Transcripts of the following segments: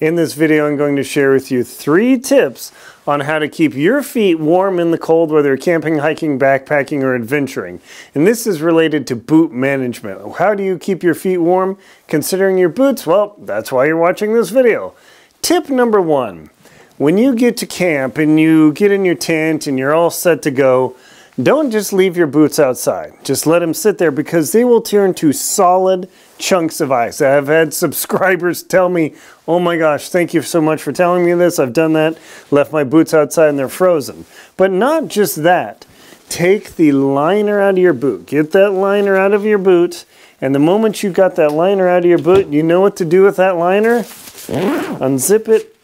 In this video, I'm going to share with you 3 tips on how to keep your feet warm in the cold, whether you're camping, hiking, backpacking, or adventuring. And this is related to boot management. How do you keep your feet warm considering your boots? Well, that's why you're watching this video. Tip number 1, when you get to camp and you get in your tent and you're all set to go, don't just leave your boots outside. Just let them sit there because they will turn to solid chunks of ice. I've had subscribers tell me, oh my gosh, thank you so much for telling me this. I've done that, left my boots outside and they're frozen. But not just that. Take the liner out of your boot. Get that liner out of your boot. And the moment you got that liner out of your boot, you know what to do with that liner? Unzip it,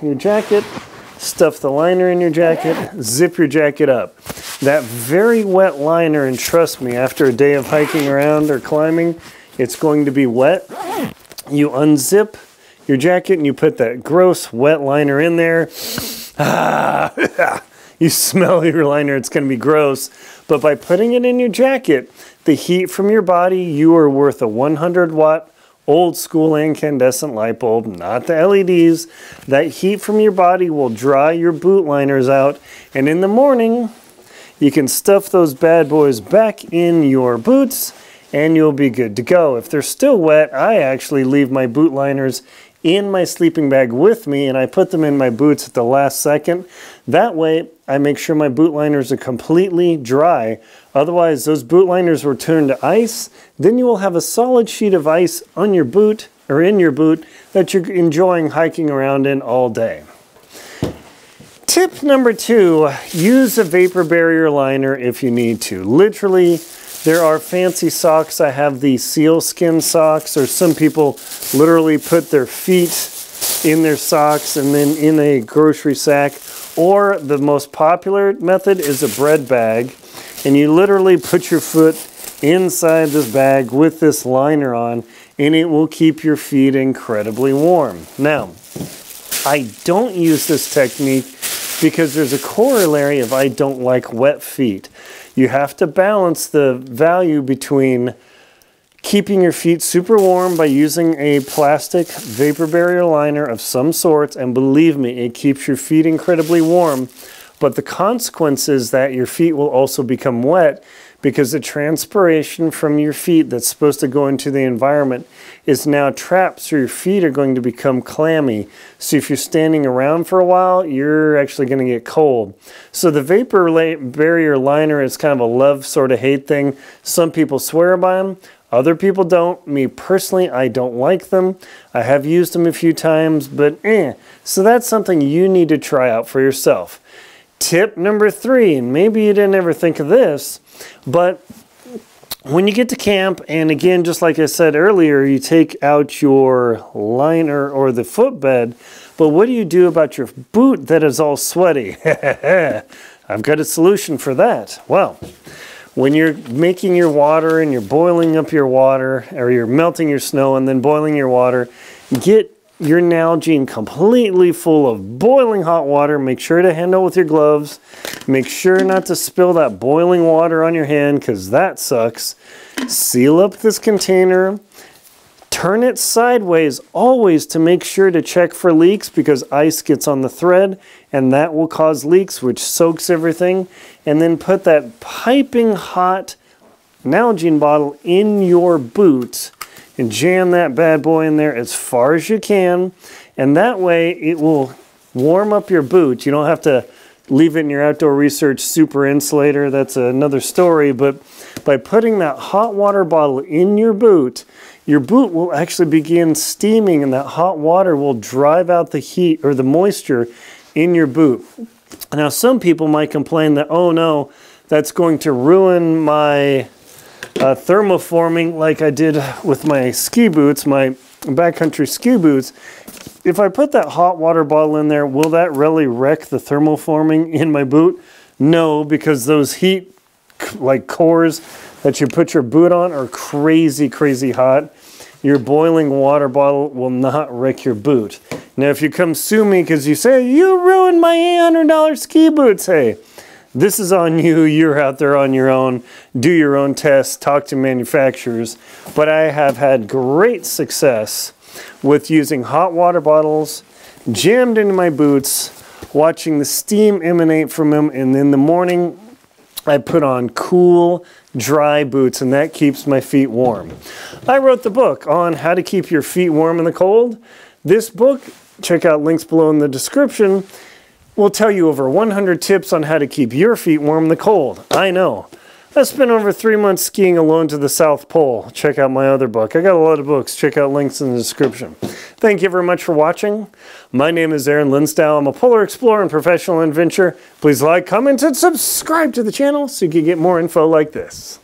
your jacket. Stuff the liner in your jacket, zip your jacket up. That very wet liner, and trust me, after a day of hiking around or climbing, it's going to be wet. You unzip your jacket and you put that gross wet liner in there. Ah, you smell your liner, it's going to be gross. But by putting it in your jacket, the heat from your body, you are worth a 100-watt old school incandescent light bulb, not the LEDs. That heat from your body will dry your boot liners out, and in the morning you can stuff those bad boys back in your boots and you'll be good to go. If they're still wet, I actually leave my boot liners in my sleeping bag with me and I put them in my boots at the last second. That way I make sure my boot liners are completely dry. Otherwise, those boot liners will turn to ice. Then you will have a solid sheet of ice on your boot or in your boot that you're enjoying hiking around in all day. Tip number 2, use a vapor barrier liner if you need to. Literally, there are fancy socks. I have the seal skin socks, or some people literally put their feet in their socks and then in a grocery sack. Or the most popular method is a bread bag, and you literally put your foot inside this bag with this liner on, and it will keep your feet incredibly warm. Now, I don't use this technique because there's a corollary of I don't like wet feet. You have to balance the value between keeping your feet super warm by using a plastic vapor barrier liner of some sort, and believe me, it keeps your feet incredibly warm, but the consequence is that your feet will also become wet because the transpiration from your feet that's supposed to go into the environment is now trapped, so your feet are going to become clammy. So if you're standing around for a while, you're actually going to get cold. So the vapor barrier liner is kind of a love sort of hate thing. Some people swear by them. Other people don't. Me personally, I don't like them. I have used them a few times, but So that's something you need to try out for yourself. Tip number 3, and maybe you didn't ever think of this, but when you get to camp, and again, just like I said earlier, you take out your liner or the footbed, but what do you do about your boot that is all sweaty? I've got a solution for that. Well, when you're making your water and you're boiling up your water, or you're melting your snow and then boiling your water, get your Nalgene completely full of boiling hot water. Make sure to handle with your gloves. Make sure not to spill that boiling water on your hand because that sucks. Seal up this container. Turn it sideways always to make sure to check for leaks because ice gets on the thread and that will cause leaks, which soaks everything. And then put that piping hot Nalgene bottle in your boot and jam that bad boy in there as far as you can. And that way it will warm up your boot. You don't have to leave it in your Outdoor Research super insulator. That's another story. But by putting that hot water bottle in your boot will actually begin steaming and that hot water will drive out the heat or the moisture in your boot. Now, some people might complain that, oh no, that's going to ruin my thermoforming like I did with my ski boots, my backcountry ski boots. If I put that hot water bottle in there, will that really wreck the thermoforming in my boot? No, because those heat like cores that you put your boot on are crazy, crazy hot. Your boiling water bottle will not wreck your boot. Now, if you come sue me because you say, you ruined my $800 ski boots, hey, this is on you. You're out there on your own. Do your own tests, talk to manufacturers. But I have had great success with using hot water bottles jammed into my boots, watching the steam emanate from them, and in the morning I put on cool, dry boots, and that keeps my feet warm. I wrote the book on how to keep your feet warm in the cold. This book, check out links below in the description, will tell you over 100 tips on how to keep your feet warm in the cold. I know. I spent over 3 months skiing alone to the South Pole. Check out my other book. I got a lot of books. Check out links in the description. Thank you very much for watching. My name is Aaron Linsdau. I'm a polar explorer and professional adventurer. Please like, comment, and subscribe to the channel so you can get more info like this.